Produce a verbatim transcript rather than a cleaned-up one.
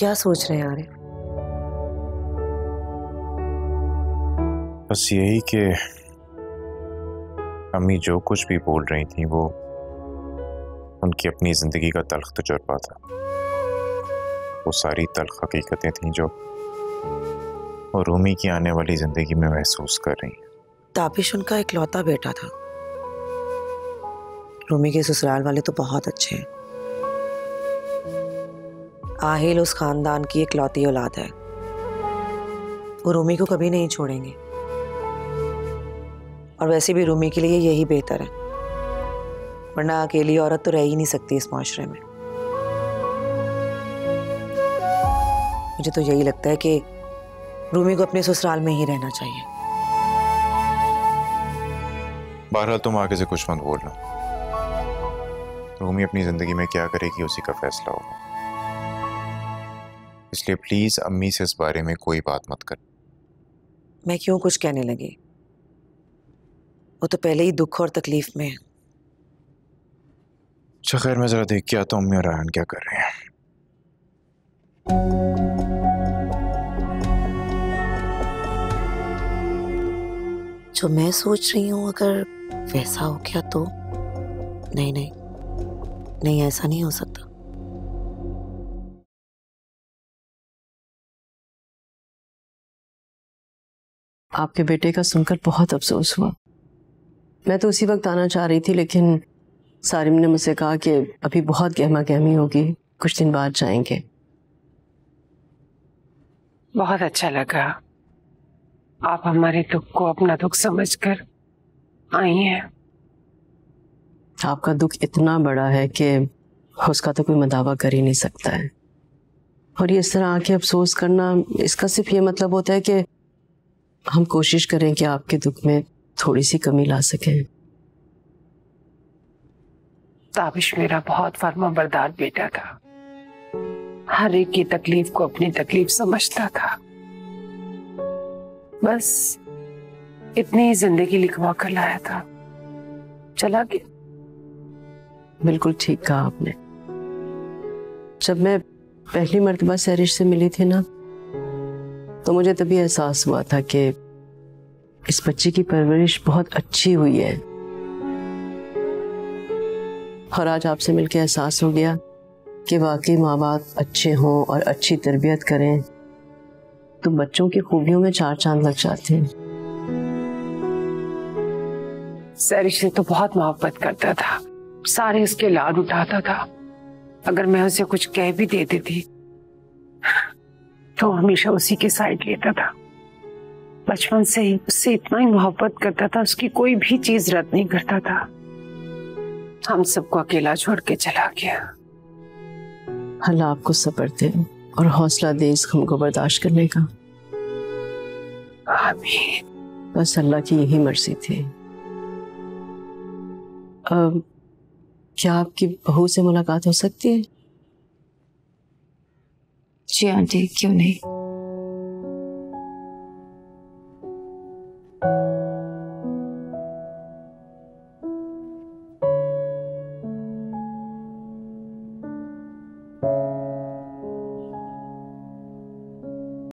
क्या सोच रहे हैं आर्य? बस यही कि अम्मी जो कुछ भी बोल रही थी वो उनकी अपनी ज़िंदगी का तल्ख तजुर्बा था। वो सारी तल्ख हकीकतें थीं जो वो रूमी की आने वाली ज़िंदगी में महसूस कर रही हैं। तापिश उनका इकलौता बेटा था। रूमी के ससुराल वाले तो बहुत अच्छे हैं। आहिल उस ख़ानदान की इकलौती औलाद है। वो रूमी को कभी नहीं छोड़ेंगे और वैसे भी रूमी के लिए यही बेहतर है, वरना अकेली औरत तो रह ही नहीं सकती इस माशरे में। मुझे तो यही लगता है कि रूमी को अपने ससुराल में ही रहना चाहिए। बहरहाल तुम आगे से कुछ मत बोलना। रूमी अपनी जिंदगी में क्या करेगी उसी का फैसला होगा, इसलिए प्लीज अम्मी से इस बारे में कोई बात मत कर। मैं क्यों कुछ कहने लगी? वो तो पहले ही दुख और तकलीफ में है। अच्छा खैर, मैं जरा देख के आता हूँ अम्मी और रायन क्या कर रहे हैं। जो मैं सोच रही हूँ अगर वैसा हो गया तो नहीं नहीं नहीं ऐसा नहीं हो सकता। आपके बेटे का सुनकर बहुत अफसोस हुआ। मैं तो उसी वक्त आना चाह रही थी, लेकिन सारिम ने मुझसे कहा कि अभी बहुत गहमा गहमी होगी, कुछ दिन बाद जाएंगे। बहुत अच्छा लगा आप हमारे दुख को अपना दुख समझकर आई हैं। आपका दुख इतना बड़ा है कि उसका तो कोई मदावा कर ही नहीं सकता है, और ये इस तरह आके अफसोस करना, इसका सिर्फ ये मतलब होता है कि हम कोशिश करें कि आपके दुख में थोड़ी सी कमी ला सकें। ताबिश मेरा बहुत फर्माबरदार बेटा था, हर एक की तकलीफ को अपनी तकलीफ समझता था। बस इतनी ही जिंदगी लिखवा कर लाया था, चला गया। बिल्कुल ठीक कहा आपने। जब मैं पहली मर्तबा सहरिश से मिली थी ना, तो मुझे तभी एहसास हुआ था कि इस बच्चे की परवरिश बहुत अच्छी हुई है, और आज आपसे मिलकर एहसास हो गया कि वाकई माँ बाप अच्छे हों और अच्छी तरबियत करें तो बच्चों की खूबियों में चार चांद लग जाते हैं। सरिश से तो बहुत मोहब्बत करता था, सारे उसके लाड उठाता था। अगर मैं उसे कुछ कह भी देती थी तो हमेशा उसी के साइड लेता था। बचपन से ही उससे इतना ही मोहब्बत करता था, उसकी कोई भी चीज रद्द नहीं करता था। हम सबको अकेला छोड़ के चला गया। अल्लाह आपको सब्र दे और हौसला दे इस गम को बर्दाश्त करने का। आमीन। बस अल्लाह की यही मर्जी थी। अब क्या आपकी बहू से मुलाकात हो सकती है? जी आंटी, क्यों नहीं।